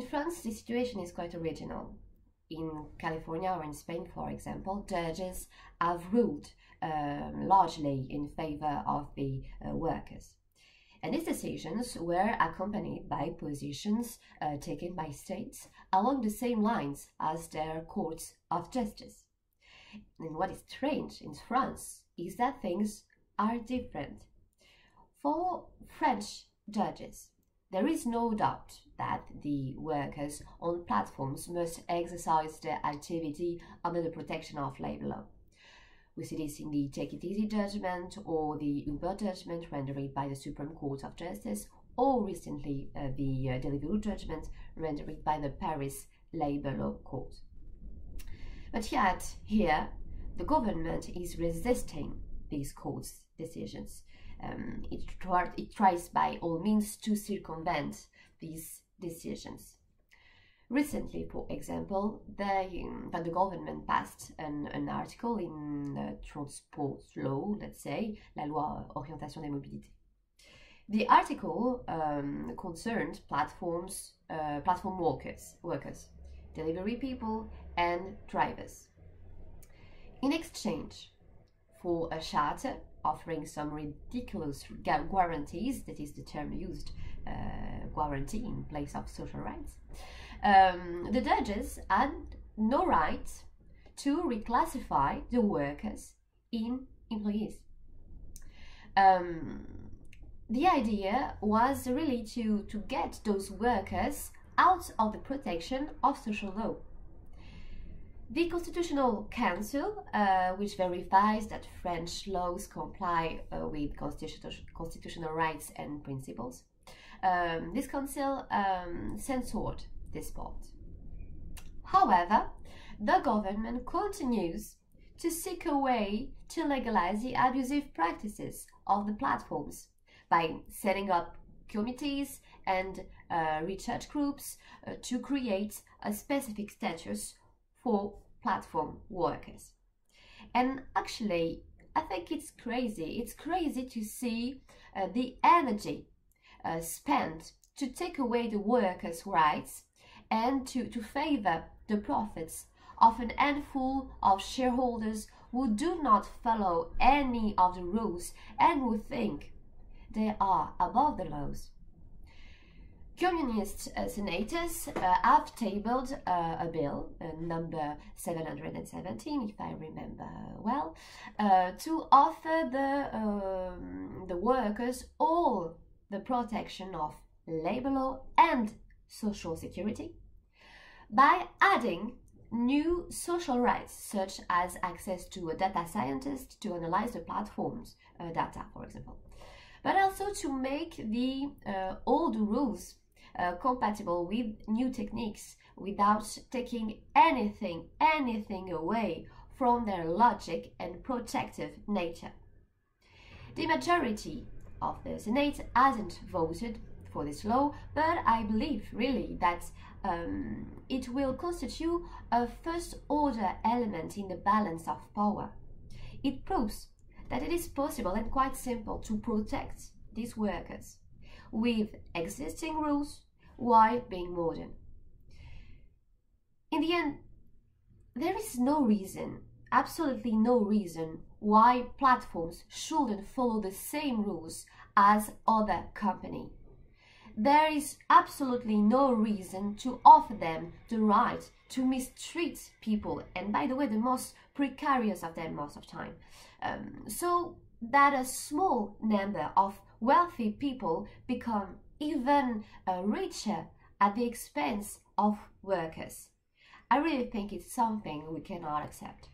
In France, the situation is quite original. In California or in Spain, for example, judges have ruled largely in favor of the workers. And these decisions were accompanied by positions taken by states along the same lines as their courts of justice. And what is strange in France is that things are different. For French judges, there is no doubt that the workers on platforms must exercise their activity under the protection of labor law. We see this in the Take It Easy judgment or the Uber judgment rendered by the Supreme Court of Justice, or recently the Deliveroo judgment rendered by the Paris Labor Law Court. But yet, here, the government is resisting these courts' decisions. It tries by all means to circumvent these decisions. Recently, for example, the government passed an article in the transport law, let's say, La Loi Orientation des Mobilités. The article concerned platform workers, delivery people and drivers. In exchange for a charter offering some ridiculous guarantees, that is the term used, guarantee in place of social rights, the judges had no right to reclassify the workers in employees. The idea was really to get those workers out of the protection of social law. The Constitutional Council, which verifies that French laws comply with constitutional rights and principles, this council censored this part. However, the government continues to seek a way to legalize the abusive practices of the platforms by setting up committees and research groups to create a specific status for platform workers. And actually, I think it's crazy. It's crazy to see the energy spent to take away the workers' rights and to favor the profits of an handful of shareholders who do not follow any of the rules and who think they are above the laws. Communist senators have tabled a bill, number 717, if I remember well, to offer the workers all the protection of labor law and social security by adding new social rights, such as access to a data scientist to analyze the platform's data, for example, but also to make the old rules compatible with new techniques without taking anything away from their logic and protective nature. The majority of the Senate hasn't voted for this law, but I believe really that it will constitute a first-order element in the balance of power. It proves that it is possible and quite simple to protect these workers with existing rules while being modern. In the end, there is no reason, absolutely no reason, why platforms shouldn't follow the same rules as other companies. There is absolutely no reason to offer them the right to mistreat people, and by the way, the most precarious of them most of the time, so that a small number of wealthy people become even richer at the expense of workers. I really think it's something we cannot accept.